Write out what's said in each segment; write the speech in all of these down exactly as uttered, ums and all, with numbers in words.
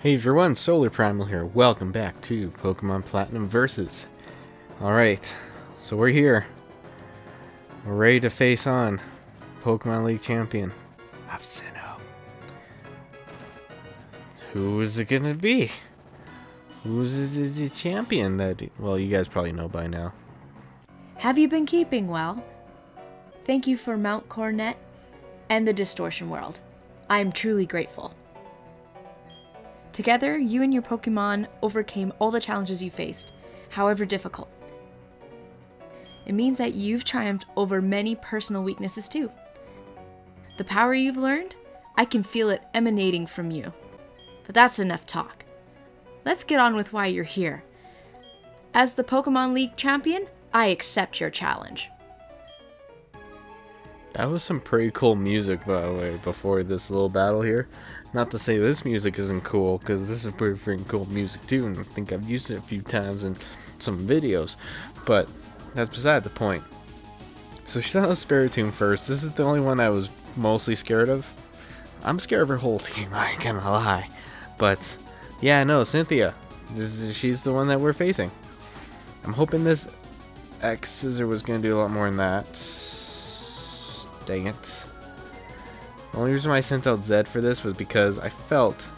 Hey everyone, Solar Primal here. Welcome back to Pokémon Platinum Versus. Alright, so we're here. We're ready to face on. Pokémon League champion of Sinnoh. Who is it gonna be? Who's the champion that... Well, you guys probably know by now. Have you been keeping well? Thank you for Mount Coronet and the Distortion World. I am truly grateful. Together, you and your Pokemon overcame all the challenges you faced, however difficult. It means that you've triumphed over many personal weaknesses too. The power you've learned, I can feel it emanating from you. But that's enough talk. Let's get on with why you're here. As the Pokemon League champion, I accept your challenge. That was some pretty cool music, by the way, before this little battle here. Not to say this music isn't cool, because this is pretty freaking cool music too, and I think I've used it a few times in some videos, but that's beside the point. So she sent out Spiritomb first. This is the only one I was mostly scared of. I'm scared of her whole team, I ain't gonna lie. But, yeah, no, Cynthia. This is, she's the one that we're facing. I'm hoping this X-Scissor was gonna do a lot more than that. Dang it. The only reason why I sent out Zed for this was because I felt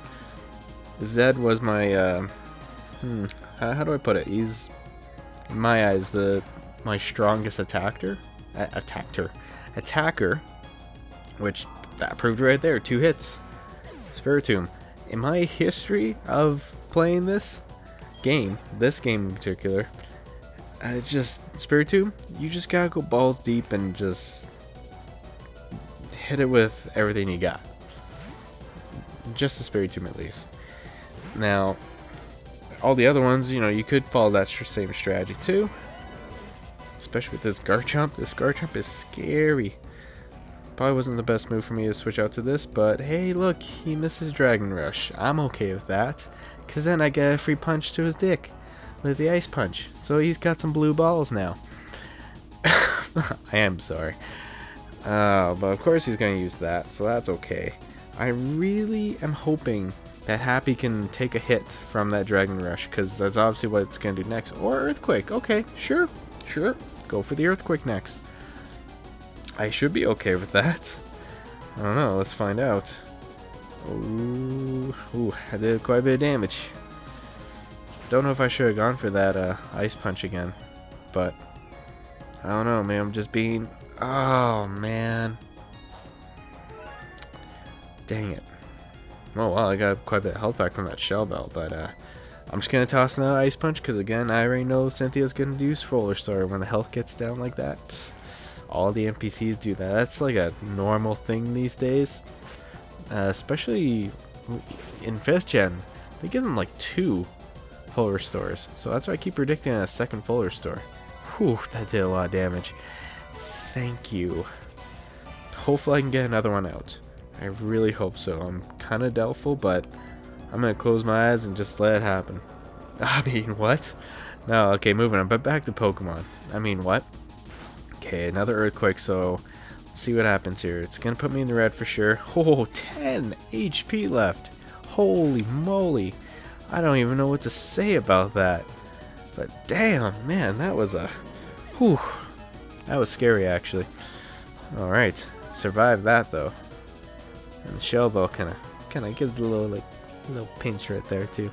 Zed was my, uh, hmm, how, how do I put it? He's, in my eyes, the my strongest attacker, uh, attacker, attacker, which that proved right there, two hits. Spiritomb. In my history of playing this game, this game in particular, I just, Spiritomb, you just gotta go balls deep and just hit it with everything you got. Just the Spiritomb at least. Now, all the other ones, you know, you could follow that same strategy too. Especially with this Garchomp. This Garchomp is scary. Probably wasn't the best move for me to switch out to this, but hey, look, he misses Dragon Rush. I'm okay with that, because then I get a free punch to his dick with the Ice Punch. So he's got some blue balls now. I am sorry. Uh, but of course he's going to use that, so that's okay. I really am hoping that Happy can take a hit from that Dragon Rush, because that's obviously what it's going to do next. Or Earthquake, okay, sure, sure, go for the Earthquake next. I should be okay with that. I don't know, let's find out. Ooh, ooh, I did quite a bit of damage. Don't know if I should have gone for that uh, Ice Punch again, but I don't know, man, I'm just being... Oh, man. Dang it. Oh, well, I got quite a bit of health back from that Shell Belt, but uh, I'm just going to toss another Ice Punch, because, again, I already know Cynthia's going to use Roller Star when the health gets down like that. All the N P Cs do that. That's like a normal thing these days, uh, especially in fifth gen. They give them, like, two Full Restores, so that's why I keep predicting a second Full Restore. Whew, that did a lot of damage. Thank you. Hopefully I can get another one out. I really hope so. I'm kind of doubtful, but I'm going to close my eyes and just let it happen. I mean, what? No, okay, moving on. But back to Pokemon. I mean, what? Okay, another Earthquake, so let's see what happens here. It's going to put me in the red for sure. Oh, ten H P left. Holy moly. I don't even know what to say about that. But damn, man, that was a... Whew. That was scary, actually. Alright. Survived that, though. And the Shell Ball kind of kind of gives a little, like, little pinch right there, too.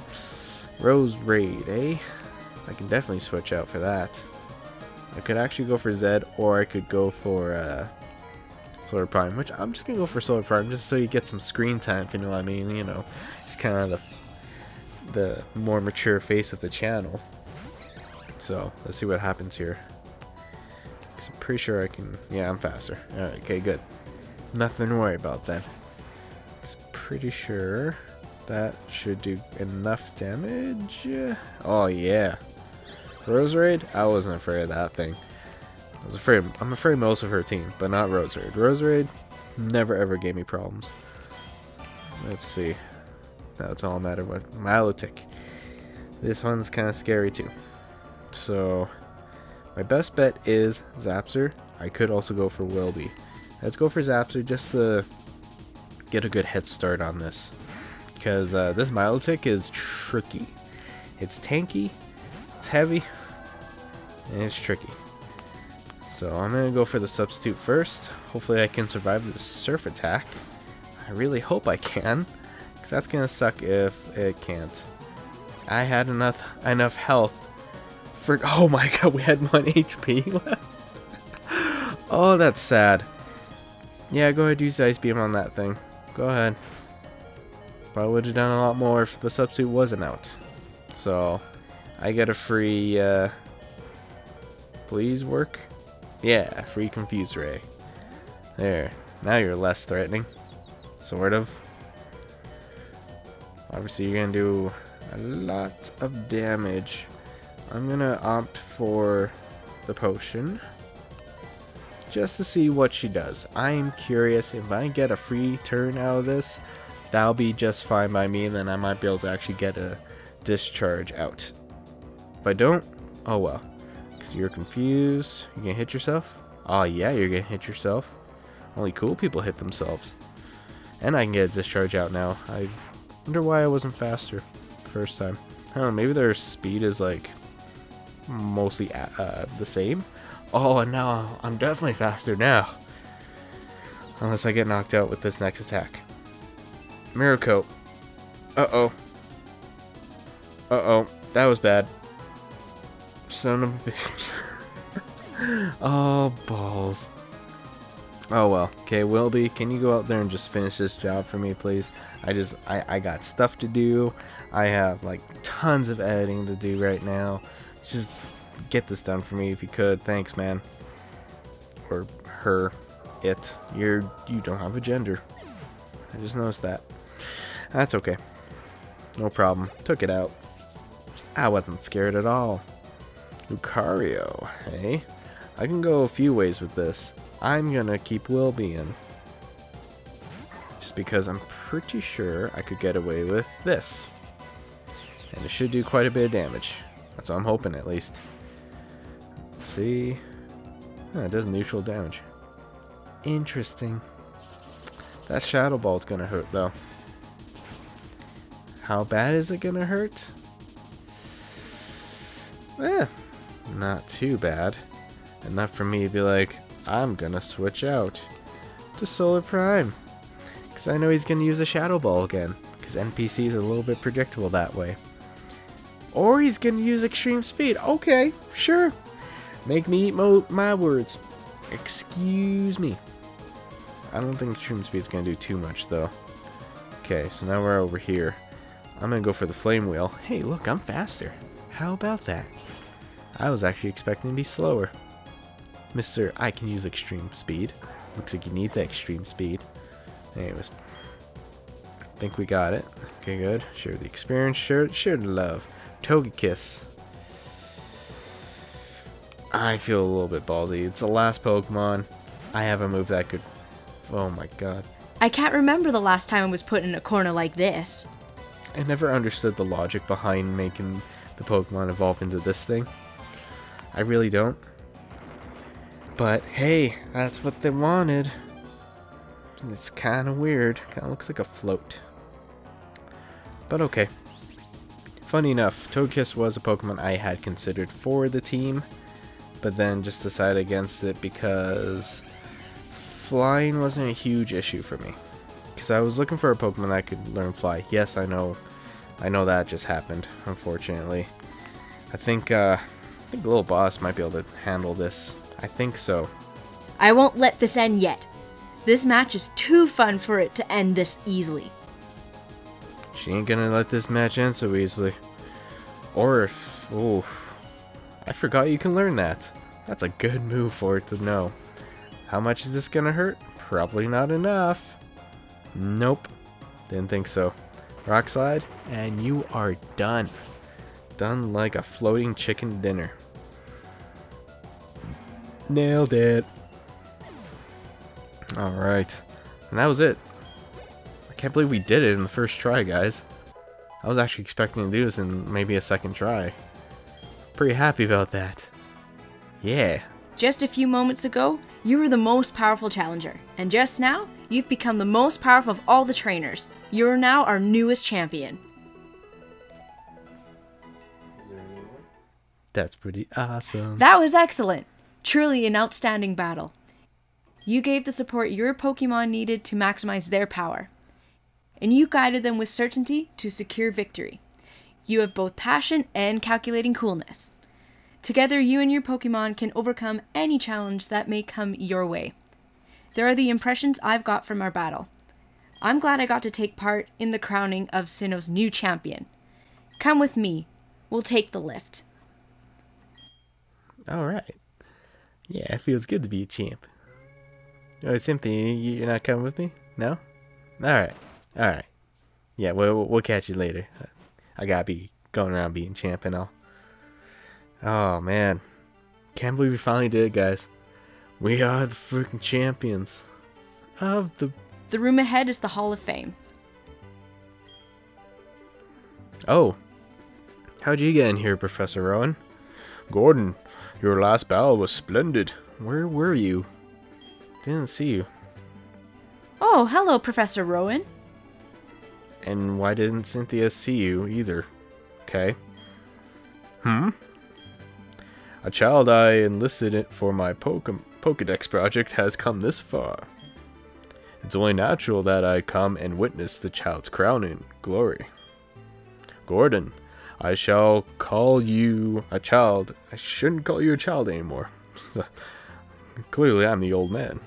Roserade, eh? I can definitely switch out for that. I could actually go for Zed, or I could go for uh, Solar Prime, which I'm just going to go for Solar Prime, just so you get some screen time, if you know what I mean. You know, it's kind of the, the more mature face of the channel. So, let's see what happens here. I'm pretty sure I can... Yeah, I'm faster. Alright, okay, good. Nothing to worry about then. I'm pretty sure that should do enough damage. Oh, yeah. Roserade? I wasn't afraid of that thing. I was afraid... I'm afraid most of her team, but not Roserade. Roserade never ever gave me problems. Let's see. That's all a matter of what... Milotic. This one's kind of scary too. So... My best bet is Zapsur. I could also go for Wilby. Let's go for Zapsur just to get a good head start on this. because uh, this Milotic is tricky. It's tanky, it's heavy, and it's tricky. So I'm going to go for the substitute first. Hopefully I can survive the surf attack. I really hope I can, because that's going to suck if it can't. I had enough enough health for... Oh my god, we had one H P left. Oh, that's sad. Yeah, go ahead, use Ice Beam on that thing. Go ahead. Probably would have done a lot more if the substitute wasn't out. So, I get a free... Uh, please work? Yeah, free Confuse Ray. There. Now you're less threatening. Sort of. Obviously, you're going to do a lot of damage. I'm going to opt for the potion, just to see what she does. I am curious. If I get a free turn out of this, that'll be just fine by me, and then I might be able to actually get a discharge out. If I don't, oh well. Because you're confused. You're going to hit yourself? Oh yeah, you're going to hit yourself. Only cool people hit themselves. And I can get a discharge out now. I wonder why I wasn't faster the first time. I don't know, maybe their speed is like mostly uh, the same. Oh, and now I'm definitely faster now. Unless I get knocked out with this next attack. Mirror Coat. Uh-oh. Uh-oh. That was bad. Son of a bitch. Oh, balls. Oh, well. Okay, Wilby, can you go out there and just finish this job for me, please? I just... I, I got stuff to do. I have, like, tons of editing to do right now. Just... get this done for me if you could. Thanks, man. Or her. It. You're... you don't have a gender. I just noticed that. That's okay. No problem. Took it out. I wasn't scared at all. Lucario. Hey? I can go a few ways with this. I'm gonna keep Wilby in. Just because I'm pretty sure I could get away with this. And it should do quite a bit of damage. That's what I'm hoping, at least. Let's see. Oh, it does neutral damage. Interesting. That Shadow Ball is going to hurt, though. How bad is it going to hurt? Eh, not too bad. Enough for me to be like, I'm going to switch out to Solar Prime. Because I know he's going to use a Shadow Ball again. Because N P Cs are a little bit predictable that way. Or he's going to use Extreme Speed. Okay, sure. Make me eat mo my words. Excuse me. I don't think Extreme Speed's going to do too much, though. Okay, so now we're over here. I'm going to go for the Flame Wheel. Hey, look, I'm faster. How about that? I was actually expecting to be slower. Mister, I can use Extreme Speed. Looks like you need the Extreme Speed. Anyways. I think we got it. Okay, good. Share the experience. Share, share the love. Togekiss. I feel a little bit ballsy. It's the last Pokemon. I haven't moved that good. Oh my god. I can't remember the last time I was put in a corner like this. I never understood the logic behind making the Pokemon evolve into this thing. I really don't. But hey, that's what they wanted. It's kind of weird. Kind of looks like a float. But okay. Funny enough, Togekiss was a Pokemon I had considered for the team, but then just decided against it because flying wasn't a huge issue for me. Because I was looking for a Pokemon that could learn fly. Yes, I know, I know that just happened. Unfortunately, I think uh, I think Little Boss might be able to handle this. I think so. I won't let this end yet. This match is too fun for it to end this easily. She ain't gonna let this match end so easily. Or if... Ooh. I forgot you can learn that. That's a good move for it to know. How much is this gonna hurt? Probably not enough. Nope. Didn't think so. Rock Slide, and you are done. Done like a floating chicken dinner. Nailed it. Alright. And that was it. Can't believe we did it in the first try, guys. I was actually expecting to do this in maybe a second try. Pretty happy about that. Yeah. Just a few moments ago, you were the most powerful challenger, and just now, You've become the most powerful of all the trainers. You're now our newest champion. That's pretty awesome. That was excellent. Truly an outstanding battle. You gave the support your Pokemon needed to maximize their power. And you guided them with certainty to secure victory. You have both passion and calculating coolness. Together, you and your Pokemon can overcome any challenge that may come your way. There are the impressions I've got from our battle. I'm glad I got to take part in the crowning of Sinnoh's new champion. Come with me. We'll take the lift. All right. Yeah, it feels good to be a champ. Oh, Cynthia, you're not coming with me? No? All right. All right. Yeah, we'll, we'll catch you later. I gotta be going around being champ and all. Oh, man. Can't believe we finally did it, guys. We are the freaking champions of the... The room ahead is the Hall of Fame. Oh. How'd you get in here, Professor Rowan? Gordon, your last battle was splendid. Where were you? Didn't see you. Oh, hello, Professor Rowan. And why didn't Cynthia see you either? Okay. Hmm? A child I enlisted it for my Pokedex project has come this far. It's only natural that I come and witness the child's crowning glory. Gordon, I shall call you a child. I shouldn't call you a child anymore. Clearly, I'm the old man.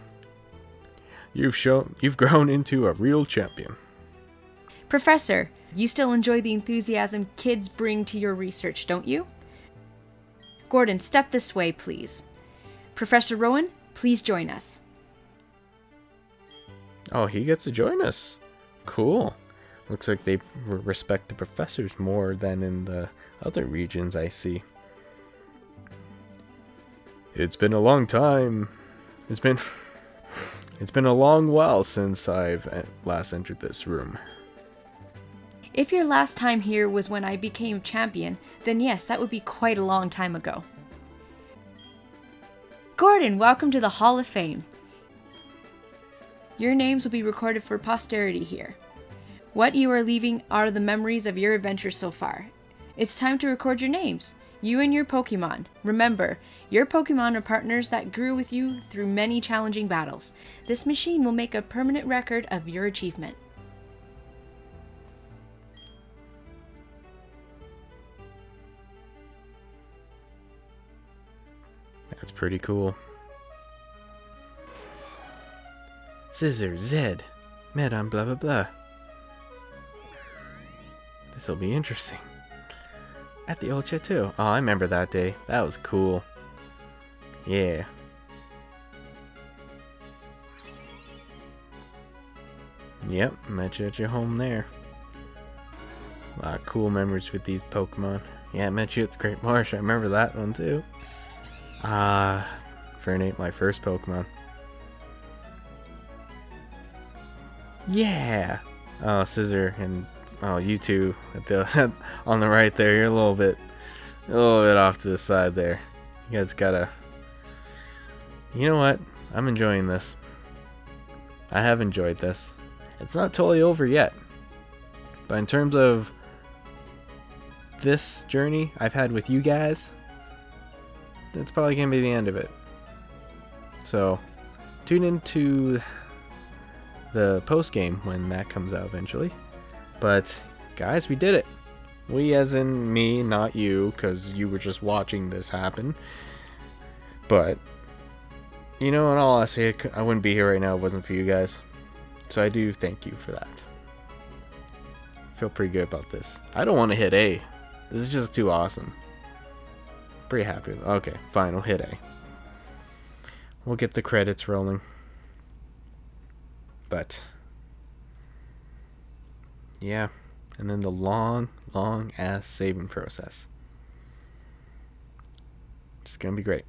You've shown you've grown into a real champion. Professor, you still enjoy the enthusiasm kids bring to your research, don't you? Gordon, step this way, please. Professor Rowan, please join us. Oh, he gets to join us. Cool. Looks like they respect the professors more than in the other regions I see. It's been a long time. It's been... it's been a long while since I've last entered this room. If your last time here was when I became champion, then yes, that would be quite a long time ago. Gordon, welcome to the Hall of Fame. Your names will be recorded for posterity here. What you are leaving are the memories of your adventures so far. It's time to record your names, you and your Pokemon. Remember, your Pokemon are partners that grew with you through many challenging battles. This machine will make a permanent record of your achievement. That's pretty cool. Scissor, Zed, Madame blah blah blah. This will be interesting. At the old Chateau. Oh, I remember that day. That was cool. Yeah. Yep, met you at your home there. A lot of cool memories with these Pokemon. Yeah, I met you at the Great Marsh. I remember that one too. Ah, uh, Infernape, my first Pokemon. Yeah. Oh, Scissor and... Oh, you two at the on the right there. You're a little bit, a little bit off to the side there. You guys gotta. You know what? I'm enjoying this. I have enjoyed this. It's not totally over yet, but in terms of this journey I've had with you guys, that's probably gonna be the end of it. So, tune into the post game when that comes out eventually. But, guys, we did it. We as in me, not you, because you were just watching this happen. But, you know, in all honesty, I wouldn't be here right now if it wasn't for you guys. So I do thank you for that. I feel pretty good about this. I don't want to hit A. This is just too awesome. Pretty happy with it. Okay, fine, we'll hit A. We'll get the credits rolling. But... yeah, and then the long, long ass saving process. It's gonna be great.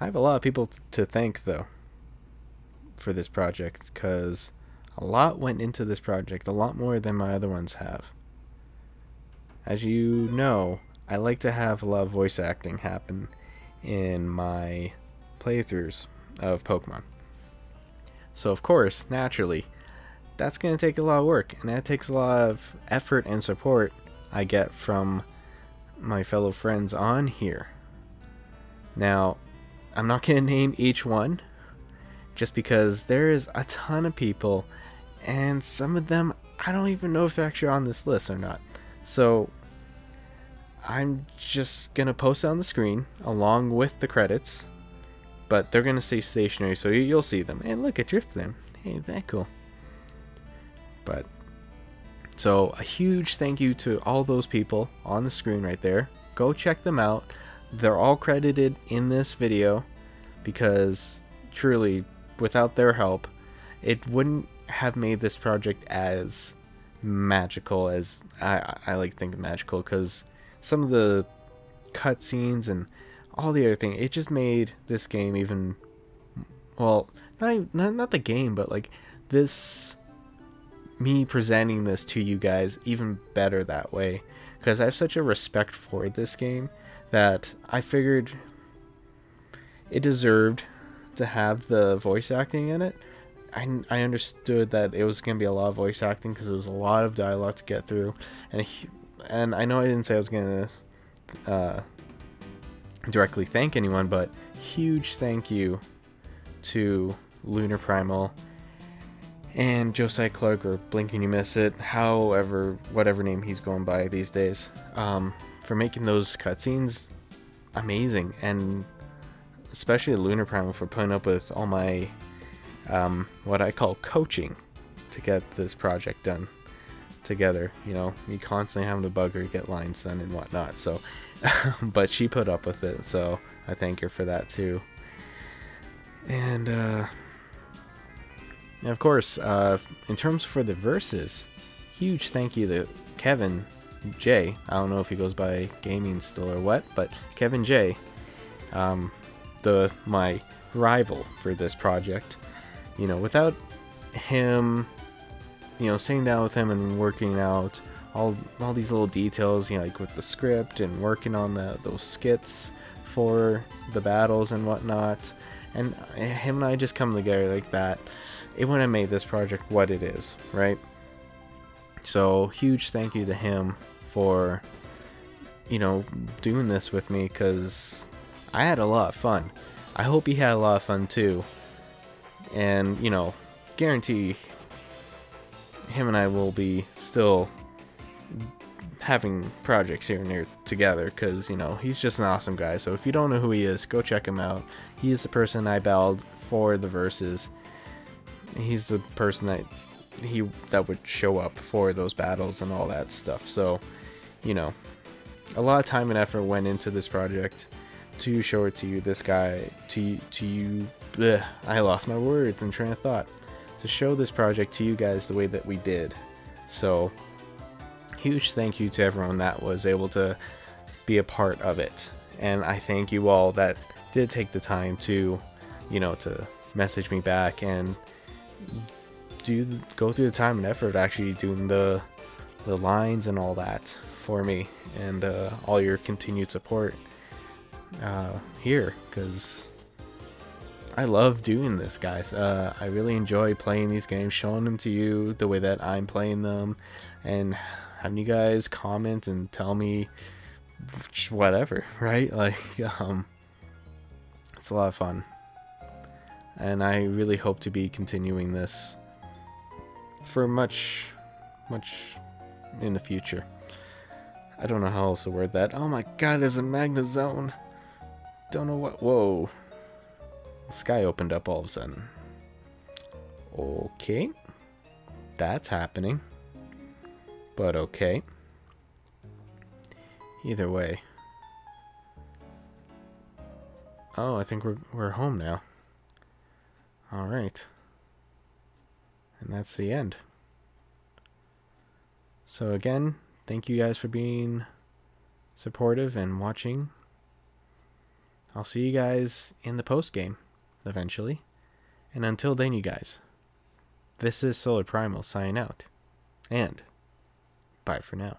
I have a lot of people to thank though for this project, because a lot went into this project, a lot more than my other ones have. As you know, I like to have a lot of voice acting happen in my playthroughs of Pokemon. So of course, naturally, that's going to take a lot of work, and that takes a lot of effort and support I get from my fellow friends on here. Now, I'm not going to name each one, just because there is a ton of people, and some of them, I don't even know if they're actually on this list or not. So, I'm just going to post it on the screen, along with the credits, but they're going to stay stationary, so you'll see them. And look, it drifted them. Hey, ain't that cool? But, so a huge thank you to all those people on the screen right there. Go check them out. They're all credited in this video because truly, without their help, it wouldn't have made this project as magical as I, I like to think of magical, because some of the cutscenes and all the other things, it just made this game even, well, not, even, not, not the game, but like this, me presenting this to you guys even better that way, because I have such a respect for this game that I figured it deserved to have the voice acting in it. I, I understood that it was going to be a lot of voice acting because it was a lot of dialogue to get through, and and I know I didn't say I was going to uh, directly thank anyone, but huge thank you to Lunar Primal and Josiah Clark, or Blinkkandyoumissit, however, whatever name he's going by these days, um, for making those cutscenes amazing, and especially Lunar Primal for putting up with all my, um, what I call coaching to get this project done together. You know, me constantly having to bug her to get lines done and whatnot, so, but she put up with it, so I thank her for that too. And, uh, And of course, uh, in terms for the verses, huge thank you to Kevin J. I don't know if he goes by gaming still or what, but Kevin J, um, the my rival for this project. You know, without him, you know, sitting down with him and working out all all these little details, you know, like with the script and working on the those skits for the battles and whatnot, and him and I just come together like that, it wouldn't have made this project what it is, right? So huge thank you to him for, you know, doing this with me, because I had a lot of fun. I hope he had a lot of fun too, and you know, guarantee him and I will be still having projects here and there together, because you know, he's just an awesome guy. So if you don't know who he is, go check him out. He is the person I battled for the verses. He's the person that he that would show up for those battles and all that stuff. So, you know, a lot of time and effort went into this project to show it to you. This guy, to to you, bleh, I lost my words and train of thought. To show this project to you guys the way that we did. So, huge thank you to everyone that was able to be a part of it, and I thank you all that did take the time to, you know, to message me back and do go through the time and effort actually doing the the lines and all that for me, and uh, all your continued support uh, here, because I love doing this, guys. uh, I really enjoy playing these games, showing them to you the way that I'm playing them, and having you guys comment and tell me whatever, right? Like, um, it's a lot of fun. And I really hope to be continuing this for much, much in the future. I don't know how else to word that. Oh my god, there's a Magnezone. Don't know what. Whoa. The sky opened up all of a sudden. Okay. That's happening. But okay. Either way. Oh, I think we're, we're home now. Alright, and that's the end. So again, thank you guys for being supportive and watching. I'll see you guys in the post game eventually, and until then, you guys, this is Solar Primal signing out, and bye for now.